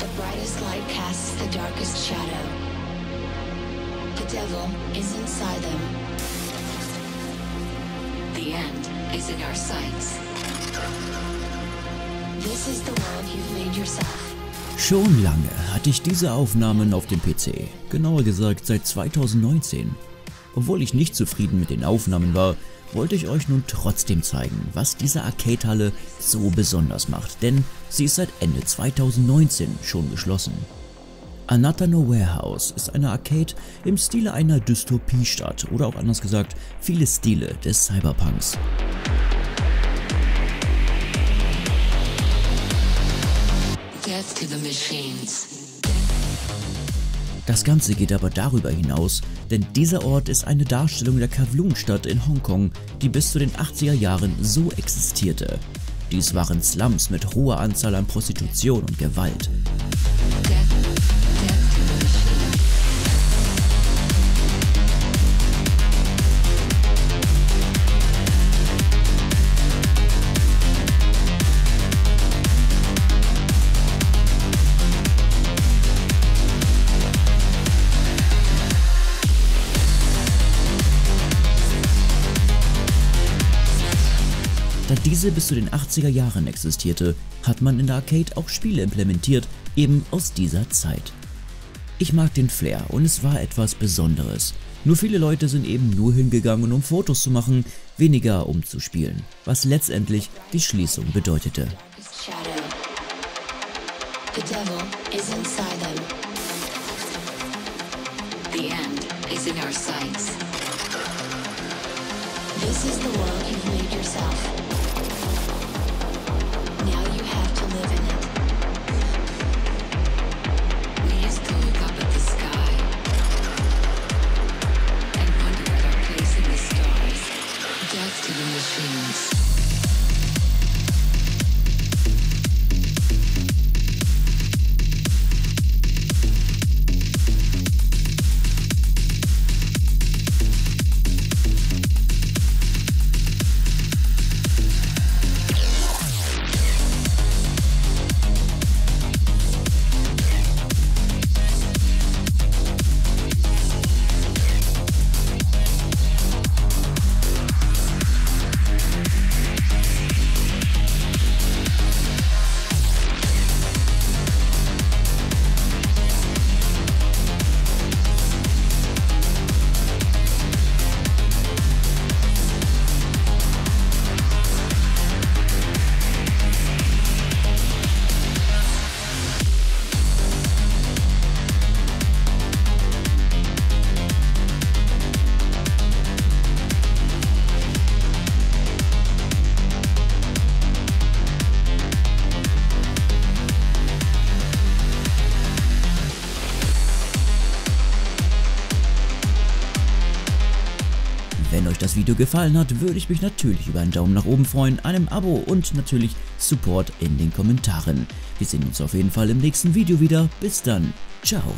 The brightest light casts the darkest shadow. The devil is inside them. The end is in our sights. This is the world you've made yourself. Schon lange hatte ich diese Aufnahmen auf dem PC, genauer gesagt seit 2019. Obwohl ich nicht zufrieden mit den Aufnahmen war, wollte ich euch nun trotzdem zeigen, was diese Arcade-Halle so besonders macht, denn sie ist seit Ende 2019 schon geschlossen. Anata no Warehouse ist eine Arcade im Stile einer Dystopiestadt oder auch anders gesagt, viele Stile des Cyberpunks. Das Ganze geht aber darüber hinaus, denn dieser Ort ist eine Darstellung der Kowloon-Stadt in Hongkong, die bis zu den 80er Jahren so existierte. Dies waren Slums mit hoher Anzahl an Prostitution und Gewalt. Da diese bis zu den 80er Jahren existierte, hat man in der Arcade auch Spiele implementiert, eben aus dieser Zeit. Ich mag den Flair und es war etwas Besonderes. Nur viele Leute sind eben nur hingegangen, um Fotos zu machen, weniger um zu spielen, was letztendlich die Schließung bedeutete. This is the world you've made yourself. Wenn euch das Video gefallen hat, würde ich mich natürlich über einen Daumen nach oben freuen, einem Abo und natürlich Support in den Kommentaren. Wir sehen uns auf jeden Fall im nächsten Video wieder. Bis dann. Ciao.